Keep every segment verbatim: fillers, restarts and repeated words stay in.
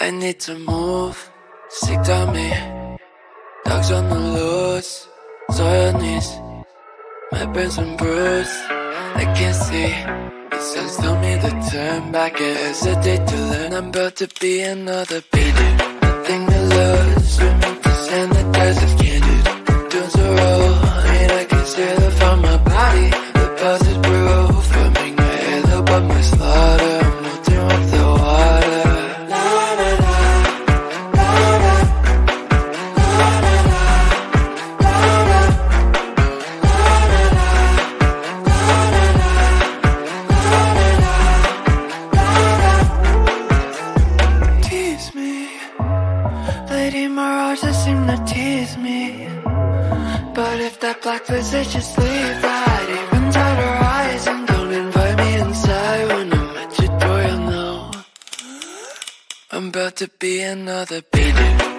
I need to move. Sick to me. Dogs on the loose. So your knees. My brain's been bruised. I can't see. The signs tell me to turn back. I hesitate to learn. I'm about to be another B D. Nothing to lose. Swimming to sanitize if can't do. Dunes are rolling. I can sail it from my body. The pulse is brutal. Forming my halo, but my slaughter. I'm melting with the water. Black visage, just leave right. Even tied her eyes and don't invite me inside. When I'm at your door, you'll know I'm about to be another B D.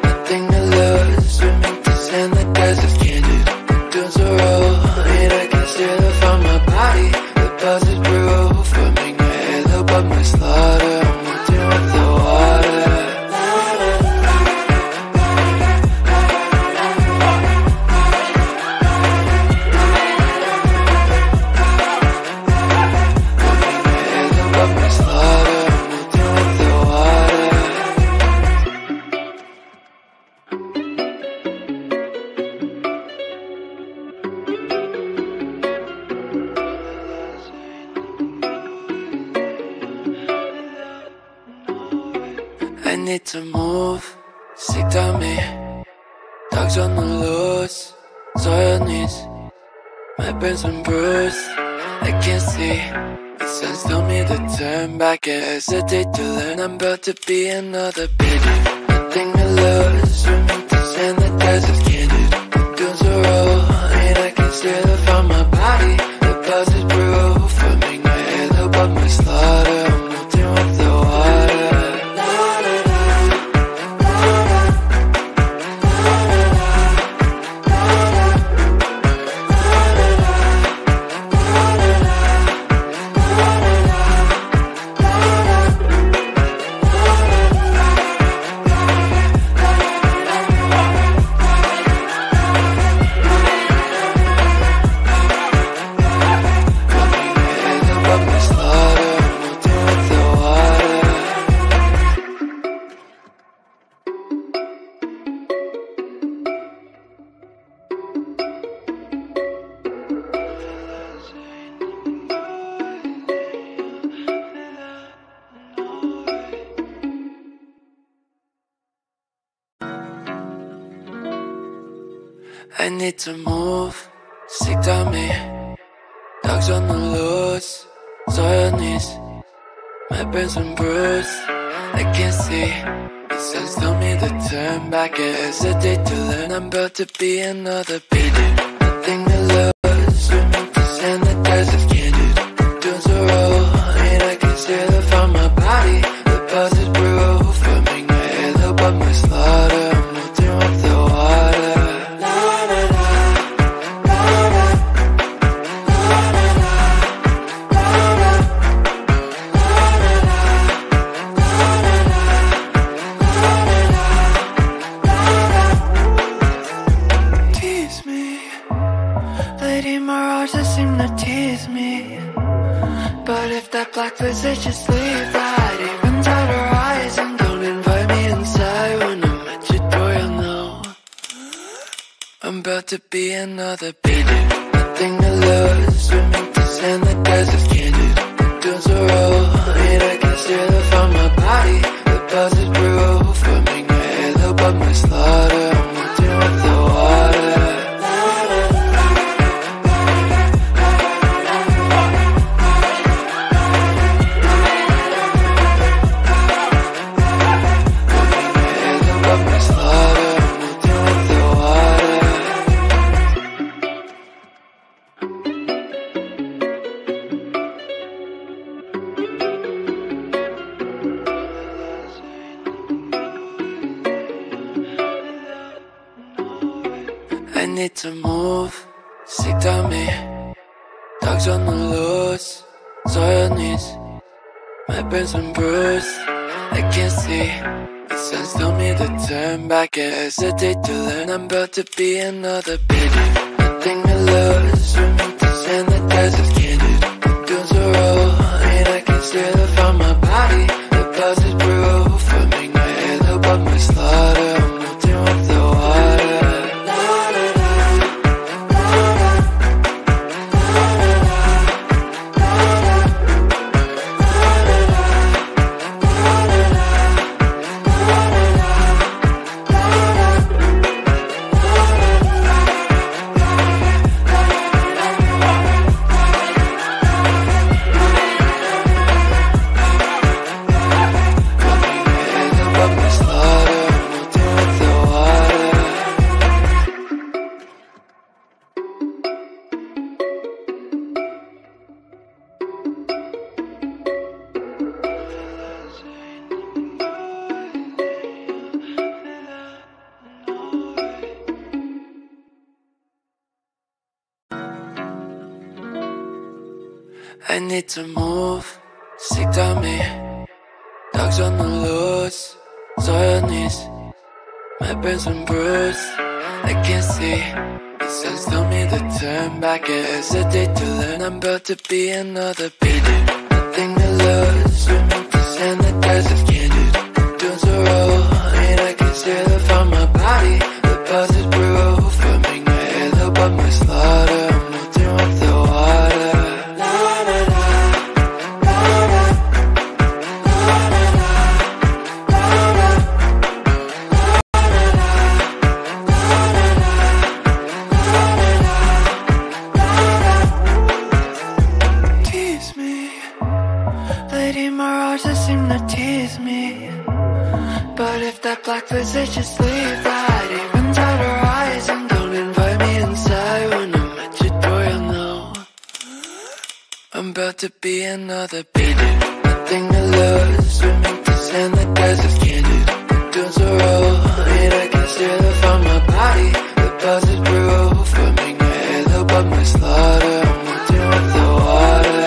Nothing to lose, swimming to sand like guys with candy. The dunes are rolling, I can steal it from my body. The pulse is brutal, forming a halo, but my slaughter. I'm melting with the water. I need to move, sick to me. Dogs on the loose, so your knees. My brain's been bruised, I can't see. The signs tell me to turn back. I hesitate to learn, I'm about to be another B D. Nothing to lose, swimming to sanitize if candid. The dunes are rolling, I can steal it from my body. The pulse is brutal, forming a halo, but my slaughter. I'm melting with the water. I need to move, sick to me. Dogs on the loose, so your knees. My brain's been bruised, I can't see. The signs tell me to turn back. I hesitate to learn, I'm about to be another B D. Nothing to lose, swimming to sanitize if candid. The dunes are rolling, I can steal it from my body. The pulse is brutal, forming a halo, but my slaughter. I'm melting with the water. Black visage, just leave right. Even tied her eyes and don't invite me inside. When I'm at your door, you'll know I'm about to be another B D. Nothing to lose, swimming to sand like guys with candy. The dunes are rolling, I can steal it from my body. The pulse is brutal, forming a halo, but my slaughter. I'm melting with the water. I need to move, sick to me. Dogs on the loose, so your knees. My brain's been bruised, I can't see. The signs tell me to turn back and hesitate to learn. I'm about to be another bandit. Nothing to lose, swimming to sand that doesn't get it. The dunes are rolling, I can still find my body. The clouds is proof, I make my head above my slaughter. I'm melting with the water. I need to move, sick to me. Dogs on the loose, soil knees. My brain's been bruised, I can't see. The signs tell me to turn back and hesitate to learn. I'm about to be another bandit. Nothing to lose, swimming to sand that doesn't get it. The dunes are rolling, I can still find my body. The pulse is proof, I make my head above my slaughter. I'm melting with the water. Black visage, just leave that. Even tied her eyes, and don't invite me inside. When I'm at your door, you'll know I'm about to be another bandit. Nothing to lose, swimming to sand that doesn't get it. The dunes are rolling, I can still find my body. The pulse is proof, I make my head above my slaughter. I'm melting with the water.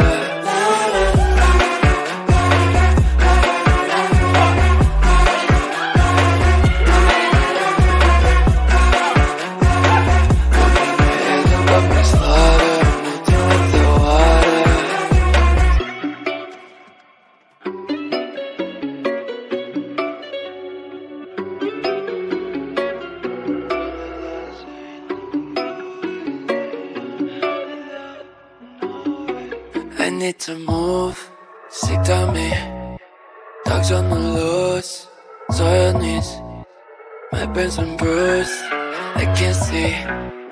I need to move, sick to me. Dogs on the loose, soil knees. My brain's been bruised, I can't see.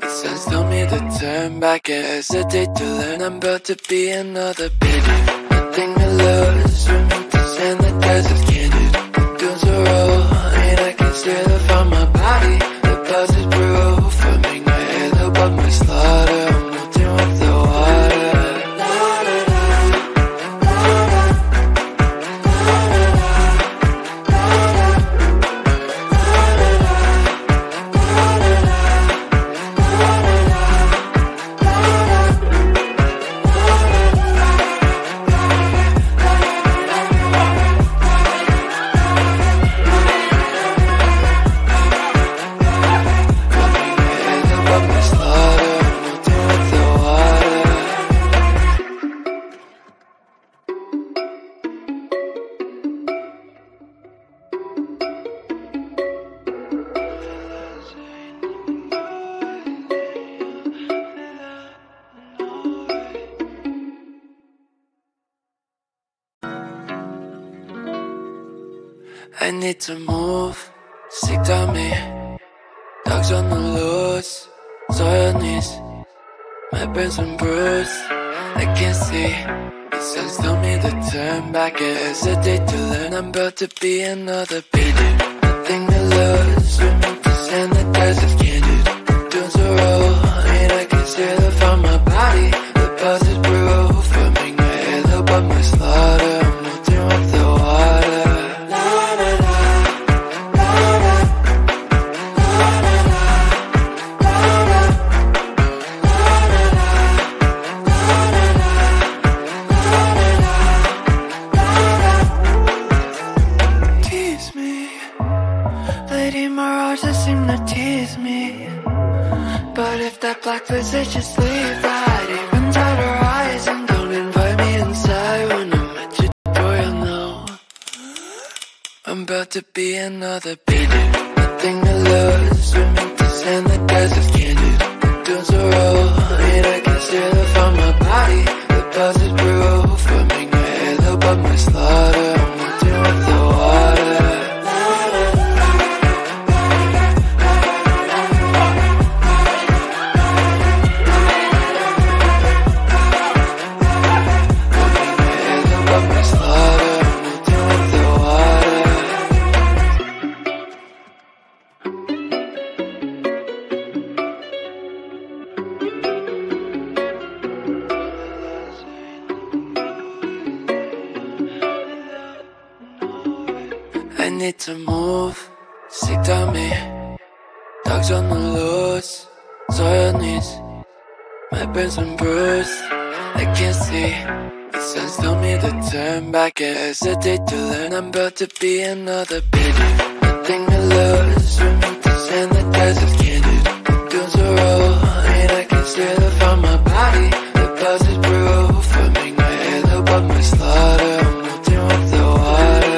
The signs tell me to turn back and hesitate to learn. I'm about to be another bandit. Nothing to lose, swimming to sand that doesn't get it. The dunes are rolling, I can still find my body. The clouds is proof, I make my head above my slaughter. I'm melting with the water. I need to move, sick to me. Dogs on the loose, soil knees. My brain's been bruised, I can't see. The signs tell me to turn back and hesitate to learn. I'm about to be another bandit. Nothing to lose, swimming to sand that doesn't get it. The dunes are rolling, I can still find my body. The pulse is proof, I make my head above my slaughter. I'm melting with the water. stars that seem to tease me. But if that black visit just leave that, evens out her eyes and don't invite me inside. When I'm at your door, you'll know I'm about to be another beater. Nothing to lose, we make this and the guys are candid. The dudes are rolling, I can steal it from my body. The positive proof, I make my head up on my slaughter. I'm melting with the water. I need to move, sick on me. Dogs on the loose, soil knees. My brain's been bruised, I can't see. The signs tell me to turn back, I hesitate to learn. I'm about to be another beater. Nothing to lose, remove the sand that dies with candid. The dunes are rolling, I can steal it from my body. The clouds is proof, I make my head up on my slaughter. I'm melting with the water.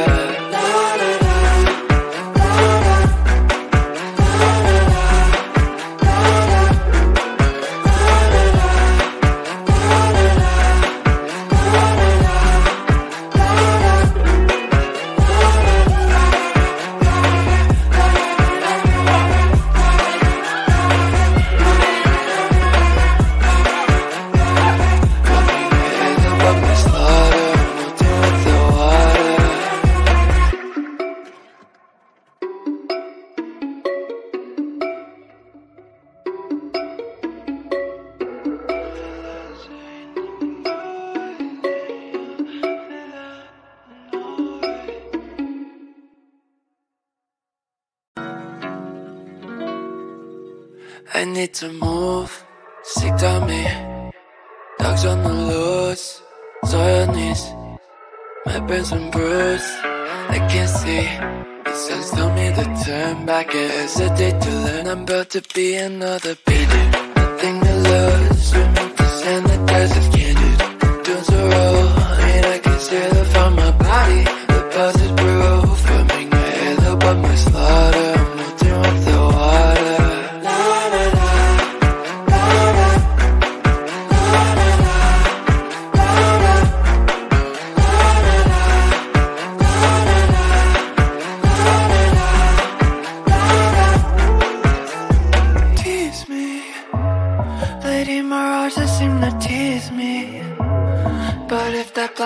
I need to move, sick on me. Dogs on the loose, soil knees. My brain's been bruised, I can't see. The signs tell me to turn back, I hesitate to learn. I'm about to be another beater. Nothing to lose, we make the sand that dies with candid. The dunes are rolling, I can steal it from my body. The positive proof, I make my head up on my slaughter. I'm melting with the water.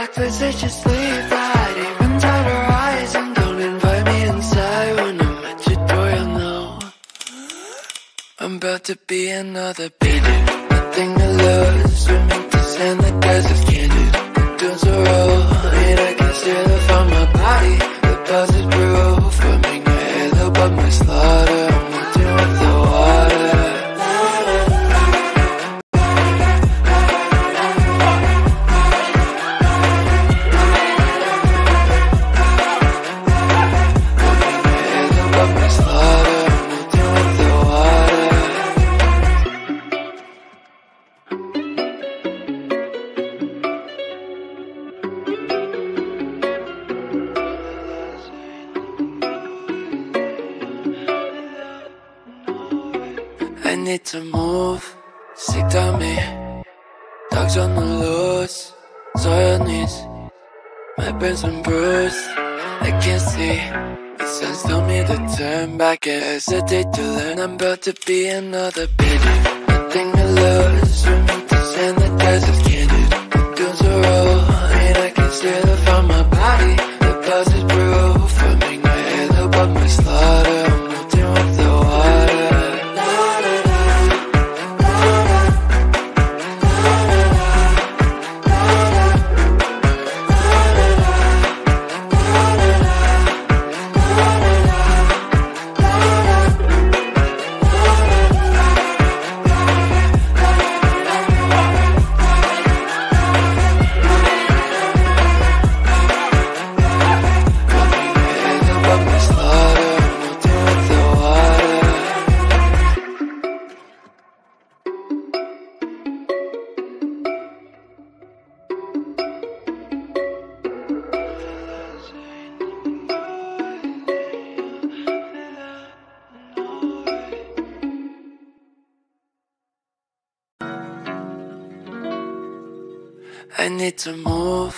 Black visage, just leave that. Evens out her eyes and don't invite me inside. When I'm at your door, you'll know I'm about to be another beater. Nothing to lose, we make the sand that dies with candid. The dunes are rolling, I can steal it from my body. The positive proof, I make my head up on my slaughter. I'm melting with the water. I need to move, sick on me. Dogs on the loose, soil knees. My brain's been bruised, I can't see. The signs tell me to turn back, I hesitate to learn. I'm about to be another beater. Nothing to lose, we make the sand that dies with candid. The dunes are rolling, I can steal it from my body. The clouds is proof, I make my head up on my slaughter. I'm melting with the water. I need to move.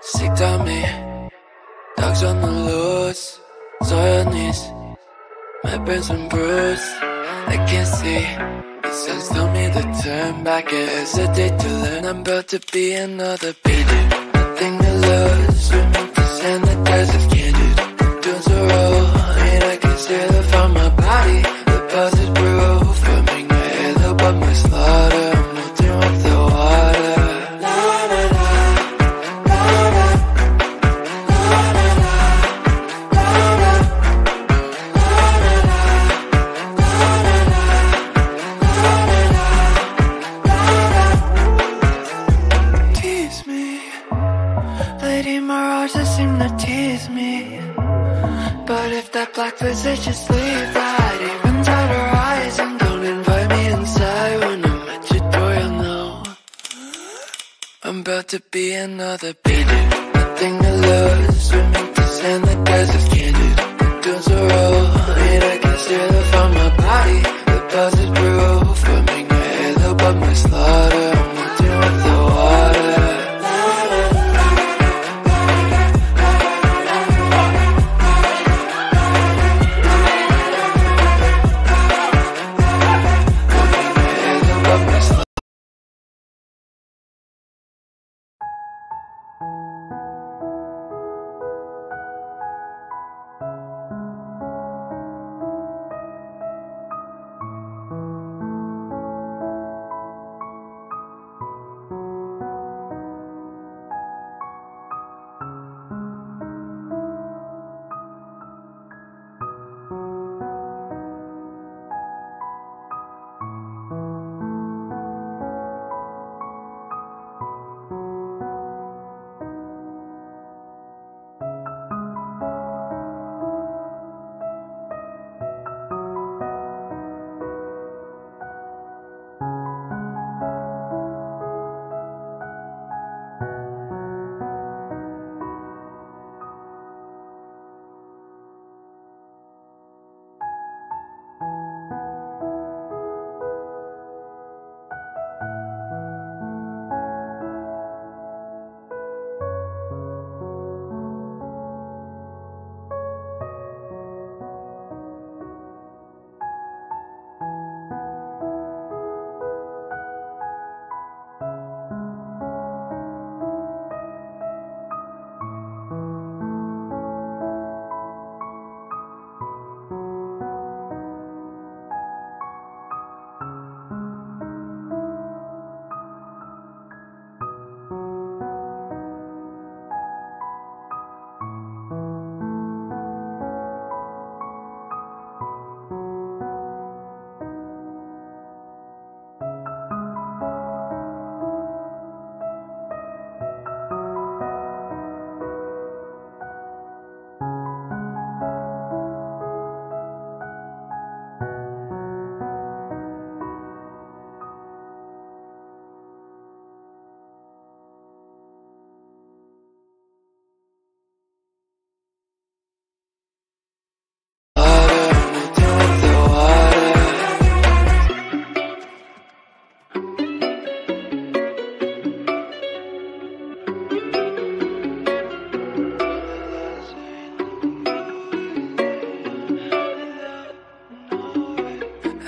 Stick to me. Dogs on the loose. So your knees. My brain's been bruised. I can't see. The signs tell me to turn back. I hesitate to learn. I'm about to be another bandit. Nothing to lose. Swimming to sanitize if candid. Dunes a roll. And I can sail it from my body. The positive brew. Forming my halo but my slaughter. I'm melting with the water. Black visage, just leave right. Evens out her eyes and don't invite me inside. When I'm at your door, you'll know I'm about to be another bandit. Nothing to lose. Swimming to sand like guys with candid. Dunes a roll, and I can steal it from my body. The buzzard brew, forming a halo, but my slaughter. I'm melting with the water.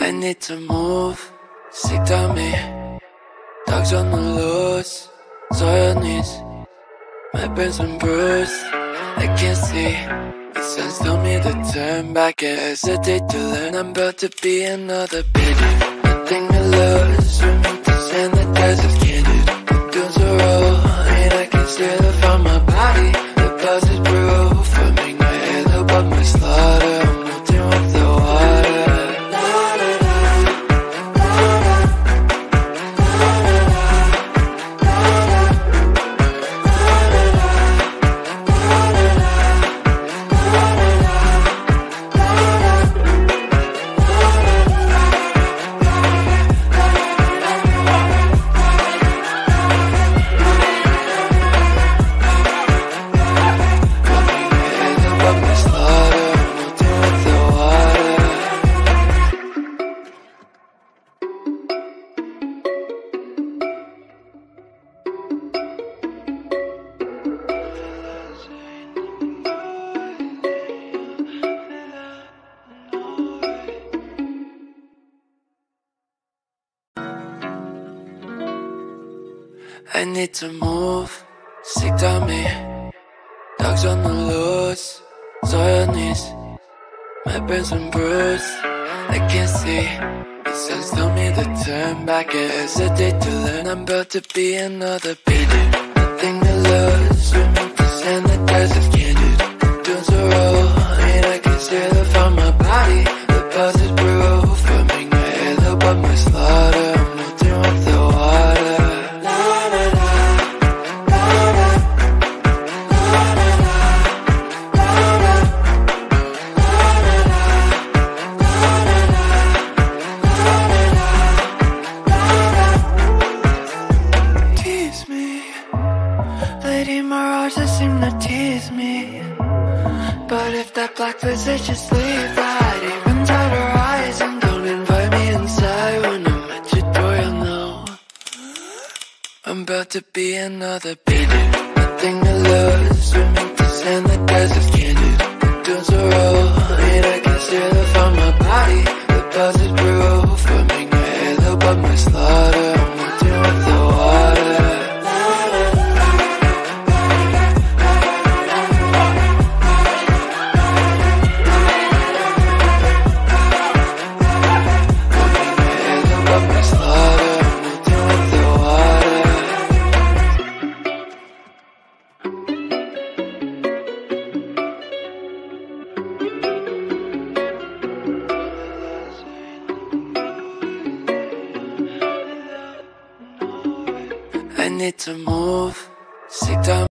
I need to move, stick to me. Dogs on the loose, so your knees. My brain's been bruised, I can't see. The signs tell me to turn back. I hesitate to learn. I'm about to be another bandit. Nothing to lose. Swimming to sand that dies with candid. The dunes a roll, and I can steal it from my body. The buzzard brew, forming my halo, but my slaughter. I'm melting with the water. I need to move. Sick to me. Dogs on the loose. So your knees. My brain's been bruised. I can't see. The signs tell me to turn back. I hesitate to learn. I'm about to be another bandit. The thing to lose. Swimming to sanitize if can't do. Dunes are rolling. I can still it from my body. The pulse is brutal. Forming my halo, but my slaughter. I'm melting with the water. Black visage, just leave right. Even tighter eyes, and don't invite me inside. When I'm at your door, you'll know I'm about to be another bandit. Nothing to lose, swimming to sand that dies with candy. The dunes are rolling, I can steal it from my body. The pulse is brutal, forming a halo, but my slaughter. I'm melting with the water. Need to move, sit down.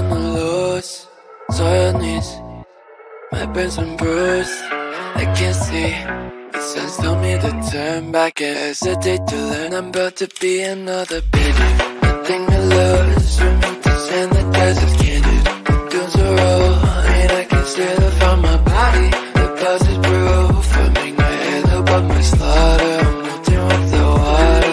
loose, so your knees, my brain's been bruised. I can't see, the signs tell me to turn back. I hesitate to learn, I'm about to be another bitch. Nothing to lose, remove the sand that doesn't get it. The dunes are roll, and I can still have on my body. The buzzers brew, forming my head above my slaughter. I'm melting with the water.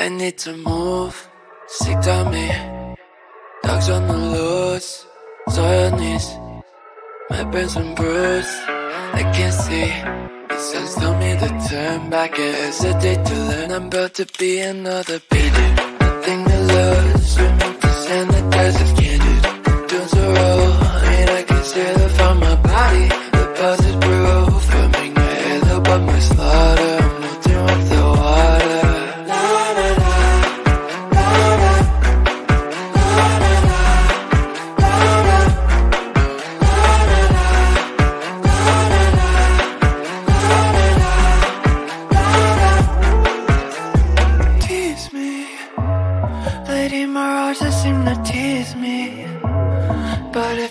I need to move, sick on me. Dogs on the loose, so your knees, my brain's been bruised. I can't see, the signs tell me to turn back. I hesitate to learn, I'm about to be another bandit. Nothing to lose, remove the sand that doesn't get it. The dunes are roll, and I can still have on my body. The buzzers brew, forming my head above my slaughter. I'm melting with the water.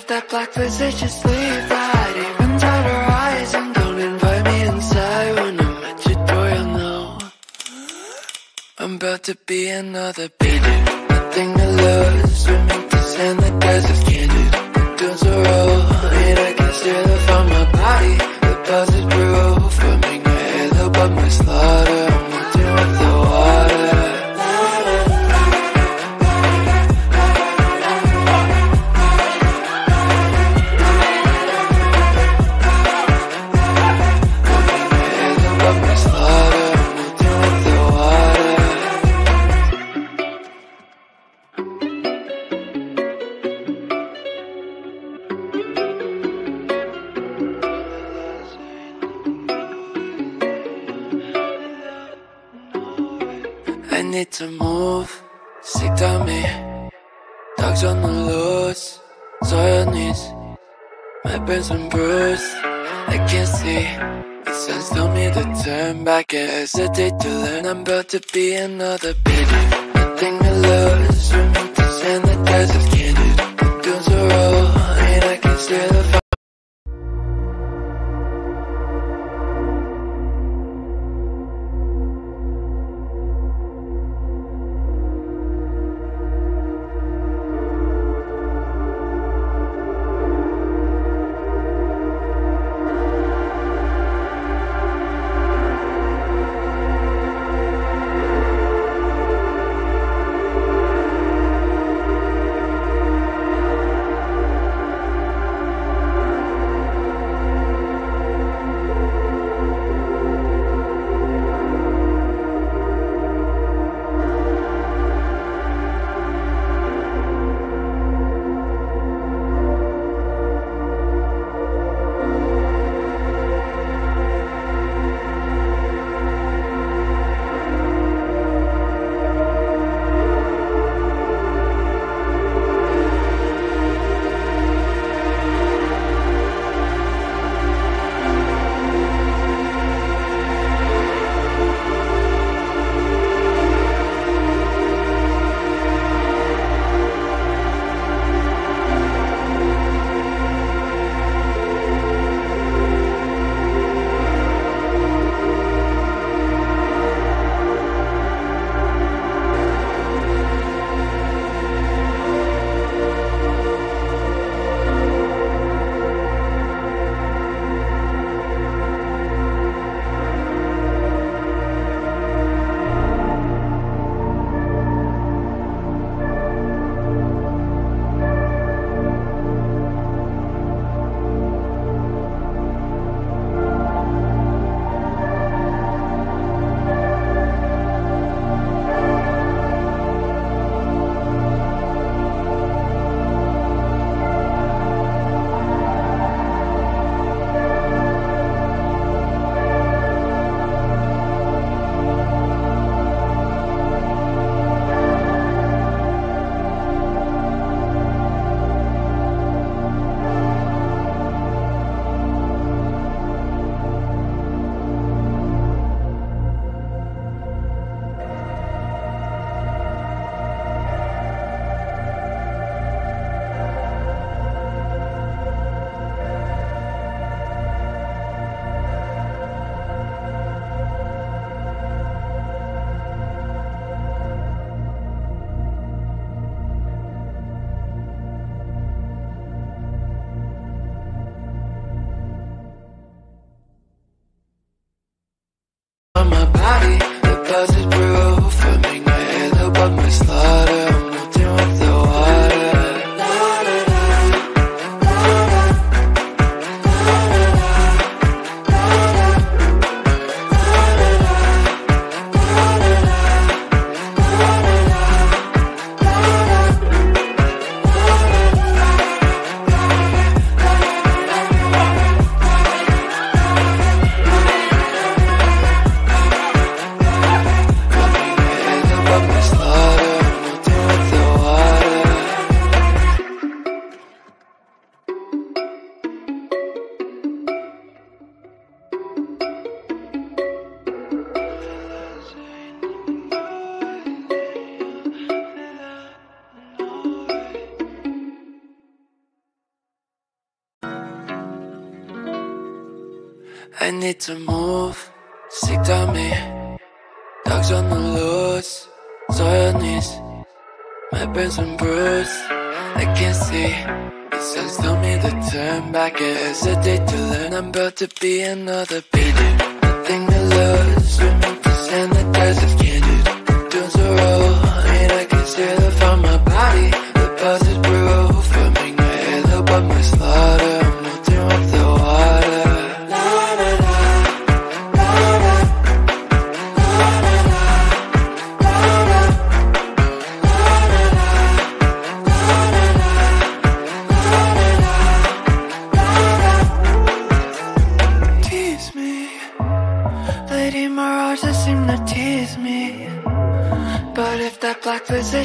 That black visage just leave that. Evens out her eyes and don't invite me inside. When I'm at your door, you'll know I'm about to be another bandit. Nothing to lose, remove the sand that doesn't get it. The dunes are roll, and I can still have on my body. The buzzers brew, forming my head above my slaughter. I'm melting with the water. I need to move, sick on me. Dogs on the loose, so your knees, my brain's been bruised. I can't see, the signs tell me to turn back. I hesitate to learn, I'm about to be another bandit. Nothing to lose, remove the sand that doesn't get it. The dunes are roll, and I can still have. I need to move, sick to me. Dogs on the loose, soil knees. My brain's been bruised, I can't see. The signs tell me to turn back, I hesitate to learn. I'm about to be another bandit. Nothing to lose, remove the sanitize of candid. Dunes a roll, and I can still it from my body. The buzzes brew, forming my halo above my slaughter. I'm melting with the water.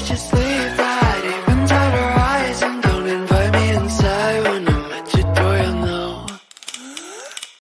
Just